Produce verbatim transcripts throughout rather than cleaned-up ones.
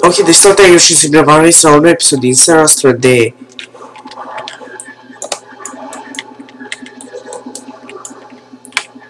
Ok, de asta eu și să gravăm la un nou episod din seara noastră de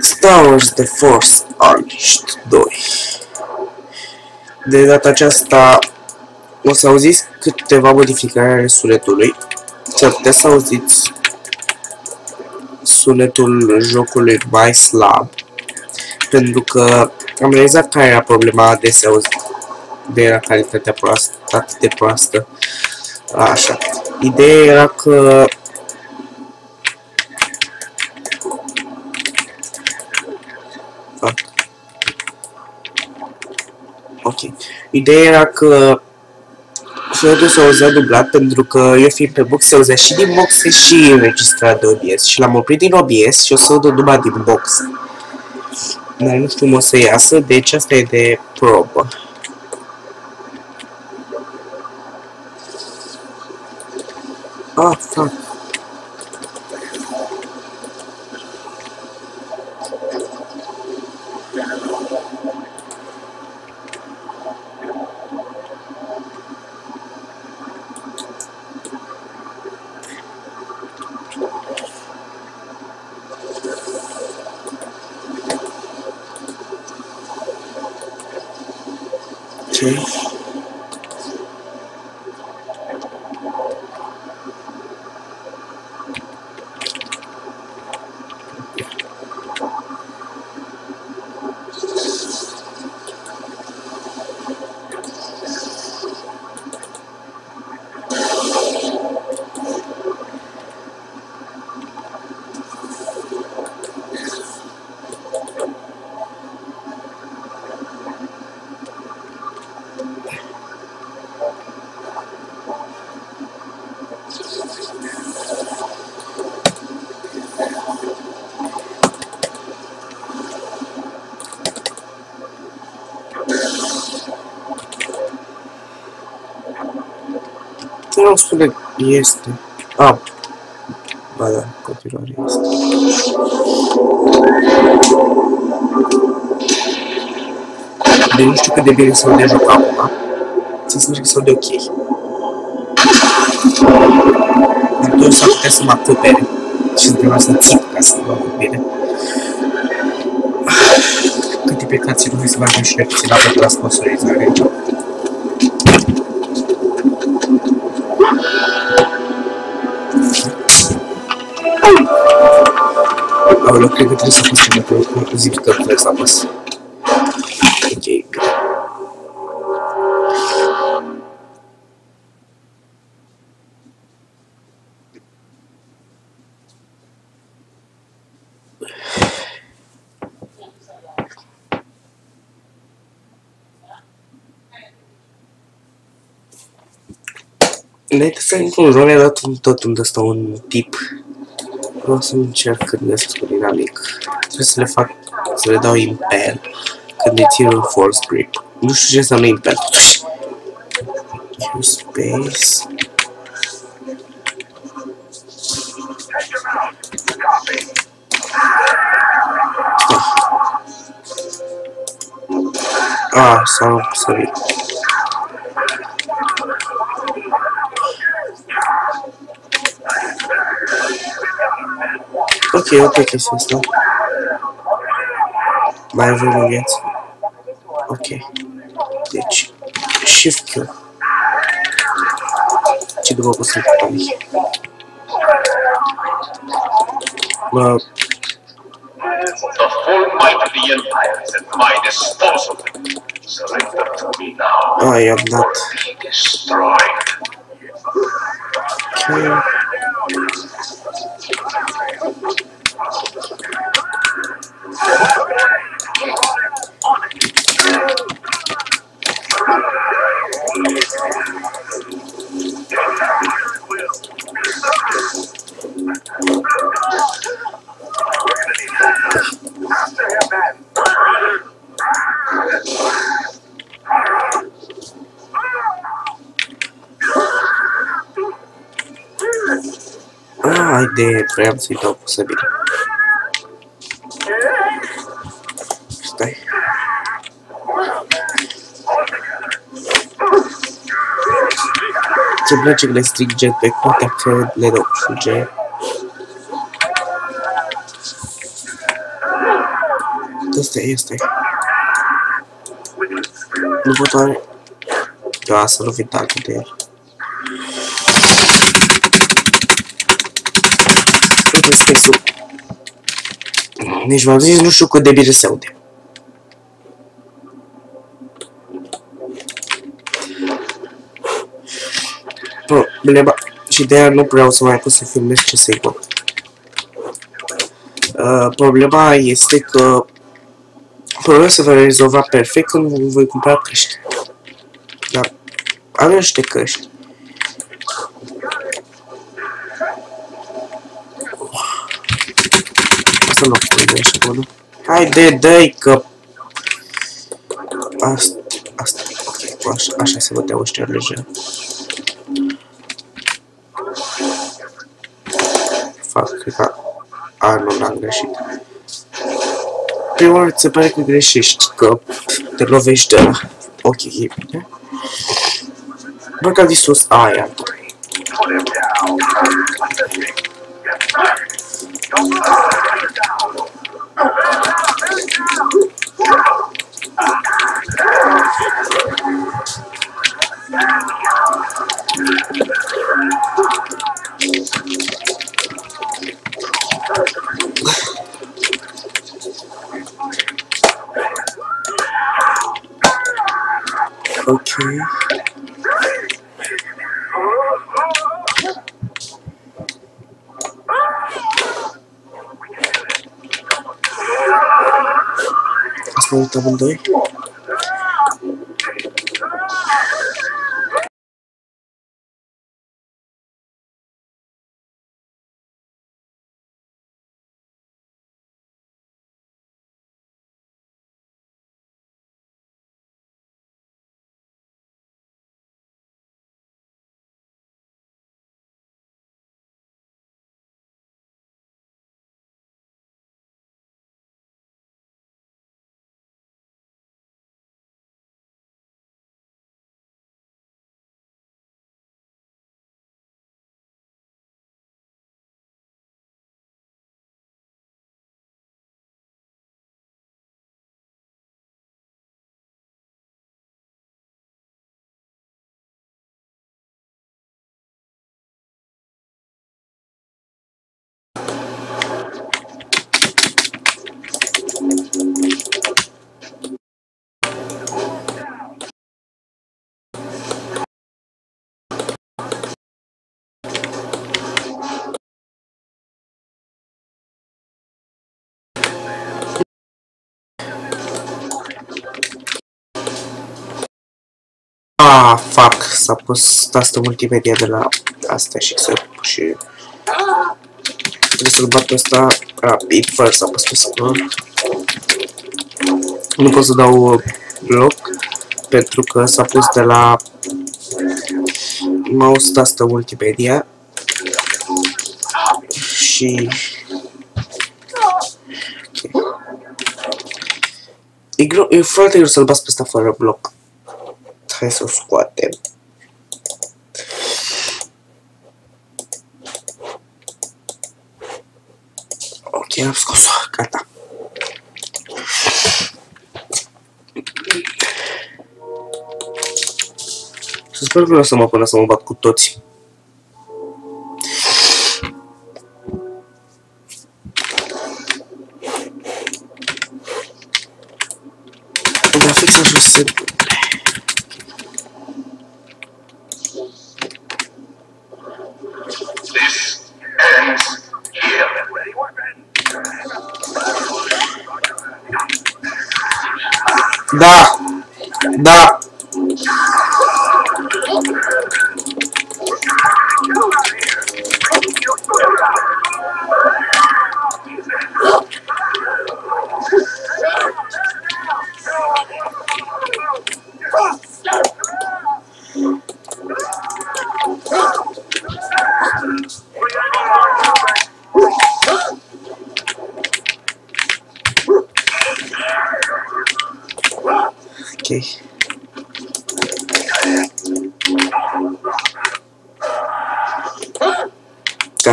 Star Wars the Force Unleashed doi. De data aceasta o să auziți câteva modificări ale sunetului. S-ar putea să auziți sunetul jocului mai slab, pentru că am realizat care era problema adesea auzită. De era calitatea proastă, atât de proastă. Așa. Ideea era că A. Ok. Ideea era că sunetul se auzea dublat, pentru că eu fiind pe box se auzea și din boxe și înregistrat de O B S. Și l-am oprit din O B S și o să aud numai din box. Dar nu știu cum o să iasă, deci asta e de probă. Ah, fuck. Okay. Nu știu de este. Ah, ba da, continuare este. De nu știu cât de bine se aude jocul acum. Să spun că se aude ok. Dar eu s-ar putea să mă acopere. Și trebuie să țip ca să mă acopere. Câte pecații nu se mai fac și le puțin apăt la sponsorizare. Aoleu, cred că trebuie să apăs ceva pe urmă, zic că trebuie să apăs. Ok, bine. Înainte să intru în rol, i-a dat tot unde stă un tip. O să încerc când găsesc un dinamic. Trebuie să le fac, să le dau impel când le țin un force grip. Nu știu ce înseamnă impel totuși. Space. Ah, s-au sărit. Ok, ok, chestia asta. Mai avem o viață. Ok. Deci, shift kill. Ce după pot să-mi panic? Bă... The full might of the Empire is at my disposal. Surrender to me now. I am not. Destroyed. Ok. Haide, vreau să-i dau posibil. Stai. Przeblaczek Electric Jetpack, attack third level soldier. Dosta jest tak. No bo to... Ja, surowy tak, tutaj. Uite spesul. Nici m-am zis, nu știu cât de bine se aude. Problema, și de aia nu vreau să mai pot să filmez ce să-i fac. Uh, problema este că problema se va rezolva perfect când voi cumpăra căști. Dar am niște căști. Asta nu privește codul. Haide, dă-i că... Asta, asta, ok, așa, așa se băteau ăștia lejer. Cred că anul n-am greșit. Prima oară ți se pare că greșești, că te lovești de la... Ok, e bine. Bă, că a zis sus aia. Okay. Asta mă uit amândoi. Ah, fuck, s-a pus tastă multimedia de la asta și să și trebuie să-l bat pe ăsta rapid, fără s-a pus pe scaun. Nu pot să dau bloc, pentru că s-a pus de la mouse tastă multimedia și... Okay. E, e foarte greu să-l bați pe ăsta fără bloc. Hai să o scoatem. Ok, am scos-o, gata. Să sper că nu o să mă până să mă bat cu toți. Dar fix așa se... Da! Da! Okay.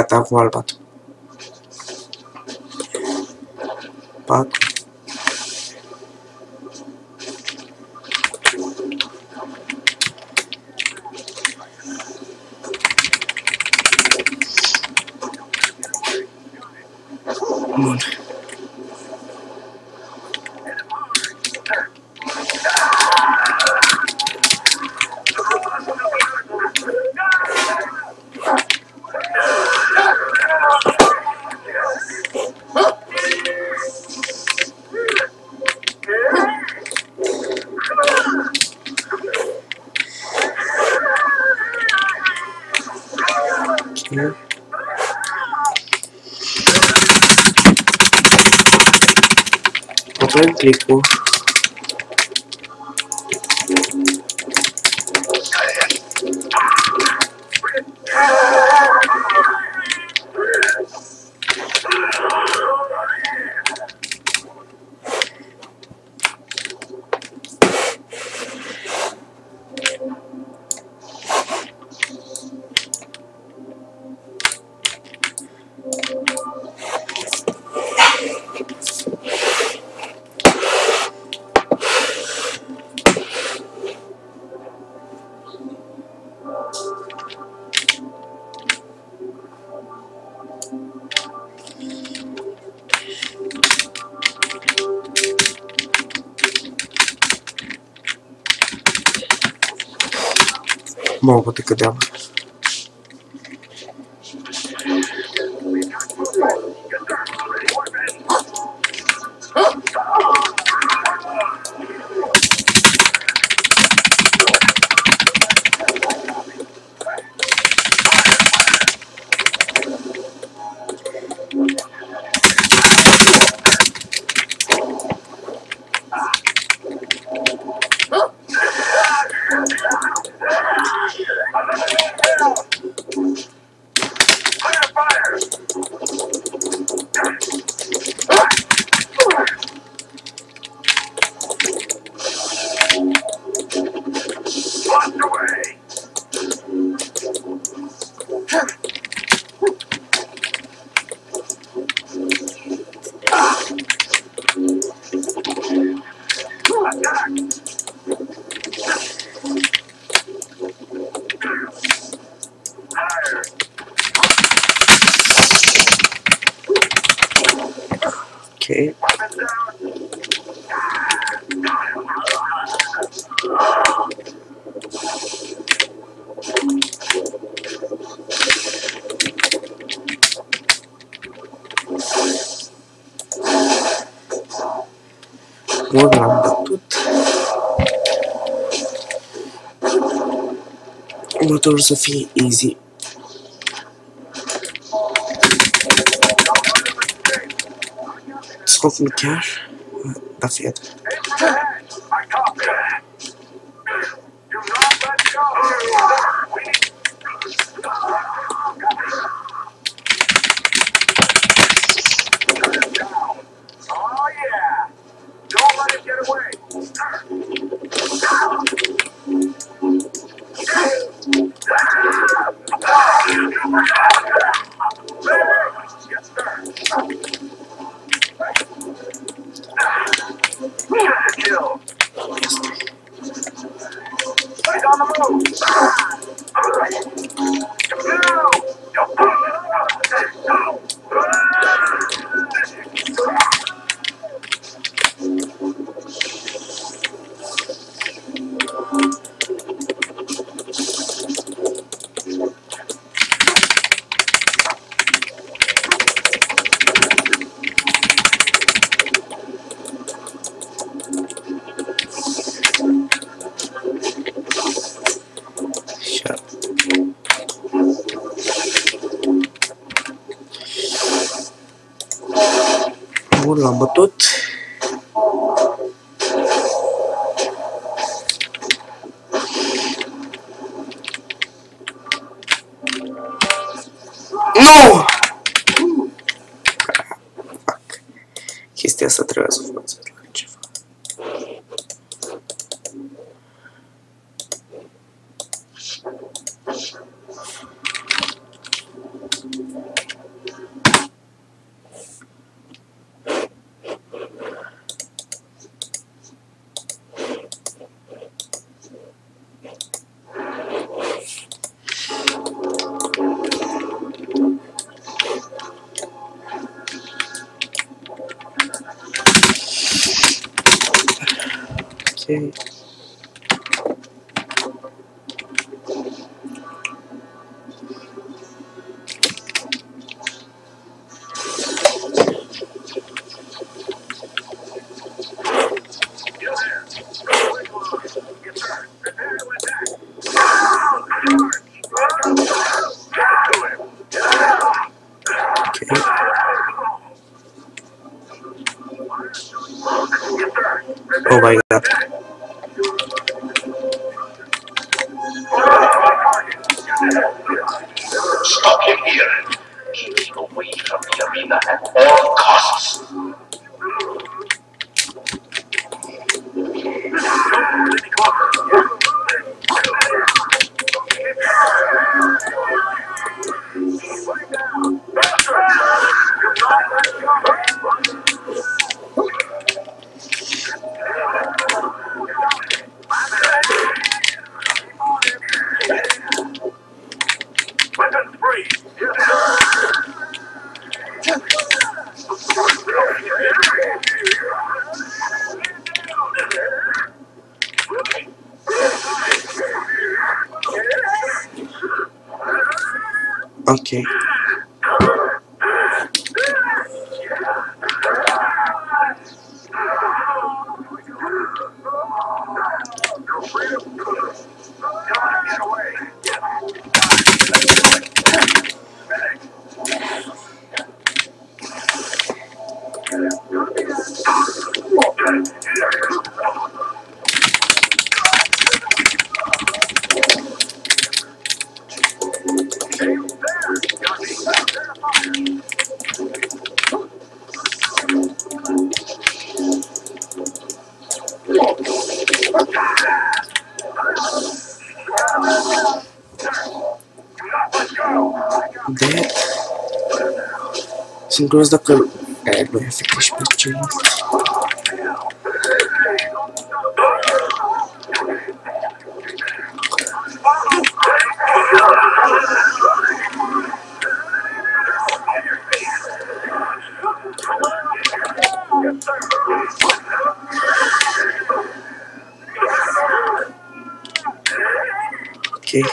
got wall path. Path. Moon. Click on Мовити кидав. Okay. Motors of easy. Stop me cash. That's it. Thank you. too. Oh my god. Stop him here. Keep him away from the arena at all costs. Okay. Close the curve. And we have to push picture. Okay.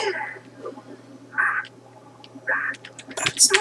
That's it.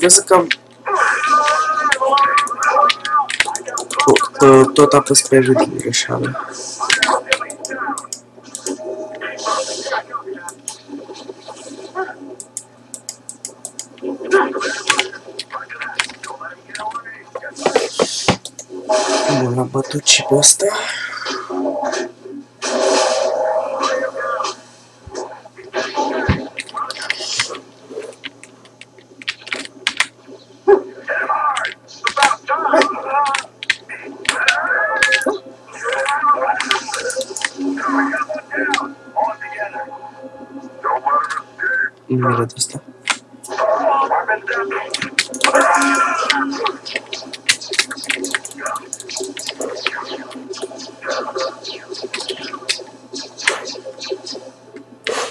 Physical to, to ta pospravedljiva šala. Mola batući posta.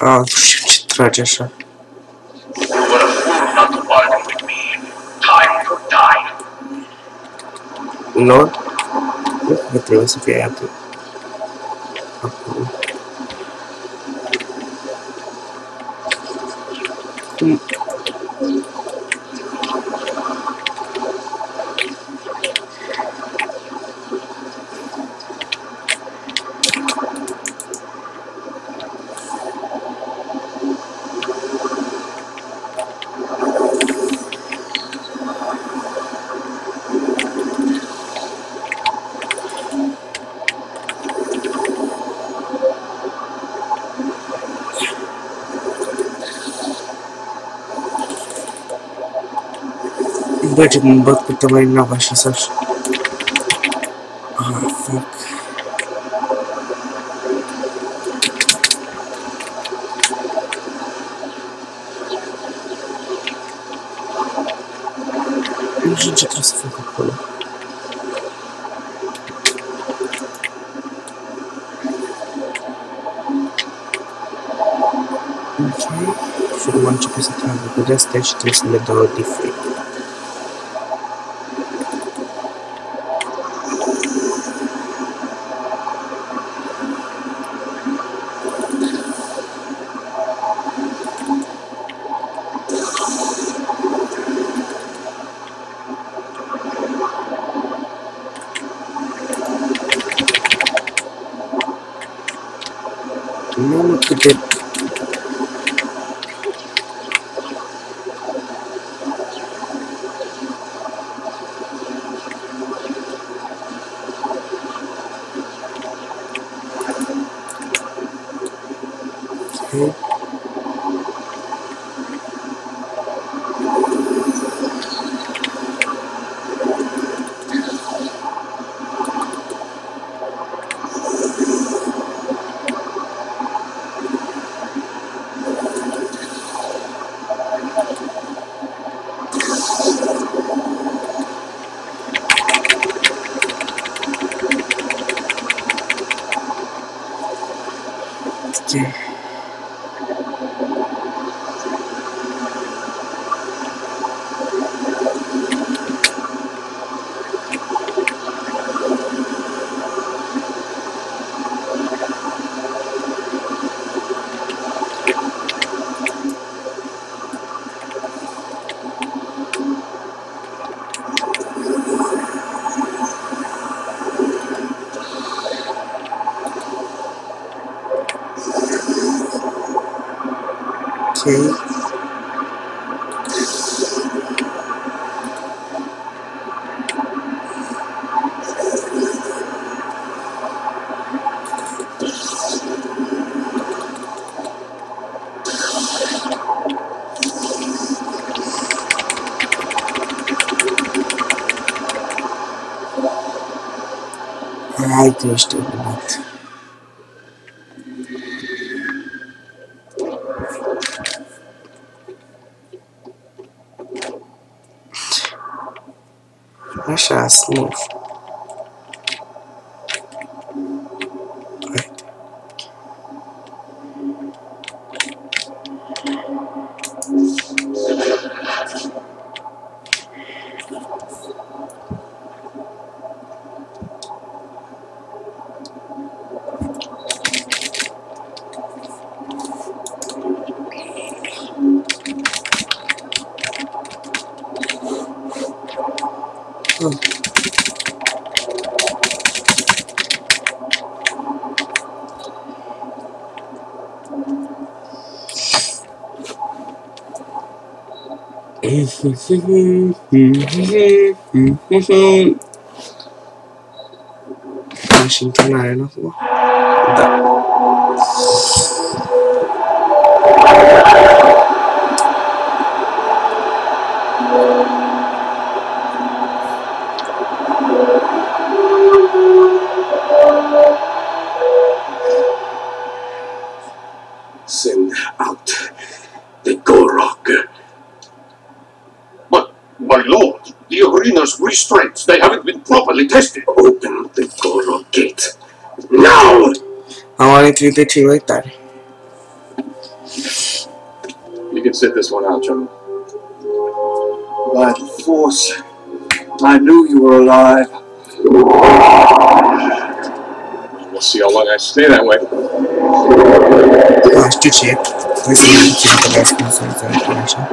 A, tu się trać jeszcze. No, wytryłem sobie jadu. Glad you can both pick the lane now by yourself. Oh, fuck. Gente, trouxe a Coca-Cola. Okay. Should one chip is a time to the stage this in the door different. I just did not. I shall sleep. Deixa eu entornar na rua. Tá. Send out the Go Rocker. My lord, the arena's restraints, they haven't been properly tested. Open the Goro gate. Now! I want to treat the tree like that. You can sit this one out, John. By the force, I knew you were alive. We'll see how long I stay that way. Gosh, did you? This is the best concern for information.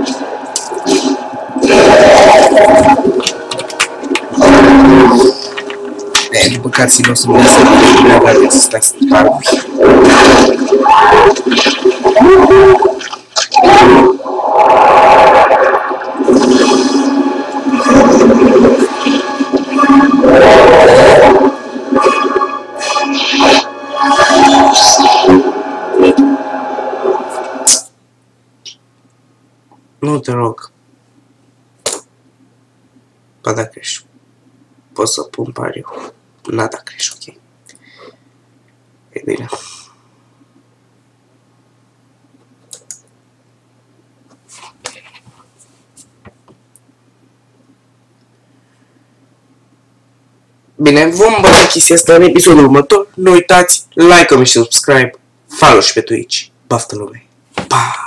É, porque se não subir essa vida, está caro. Não tem rock. Pra dar crash. Pot să pun pariu. N-a dat crash, ok. E bine. Bine, vom băga chestia asta în episodul următor. Nu uitați, like-ul și subscribe. Follow și pe Twitch. Baftă lume. Pa!